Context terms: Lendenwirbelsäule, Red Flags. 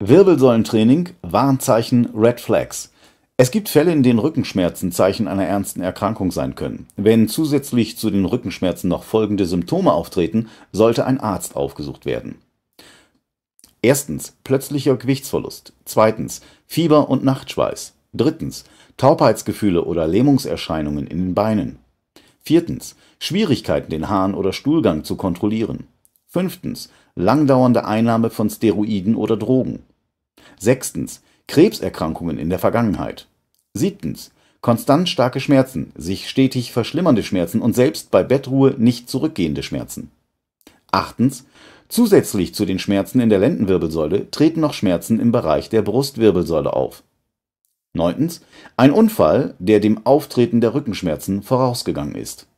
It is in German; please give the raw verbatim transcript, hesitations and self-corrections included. Wirbelsäulentraining, Warnzeichen, Red Flags. Es gibt Fälle, in denen Rückenschmerzen Zeichen einer ernsten Erkrankung sein können. Wenn zusätzlich zu den Rückenschmerzen noch folgende Symptome auftreten, sollte ein Arzt aufgesucht werden. Erstens, plötzlicher Gewichtsverlust. Zweitens, Fieber und Nachtschweiß. Drittens, Taubheitsgefühle oder Lähmungserscheinungen in den Beinen. Viertens, Schwierigkeiten, den Harn- oder Stuhlgang zu kontrollieren. Fünftens, langdauernde Einnahme von Steroiden oder Drogen. Sechstens, Krebserkrankungen in der Vergangenheit. Siebtens, konstant starke Schmerzen, sich stetig verschlimmernde Schmerzen und selbst bei Bettruhe nicht zurückgehende Schmerzen. Achtens, zusätzlich zu den Schmerzen in der Lendenwirbelsäule treten noch Schmerzen im Bereich der Brustwirbelsäule auf. Neuntens, ein Unfall, der dem Auftreten der Rückenschmerzen vorausgegangen ist.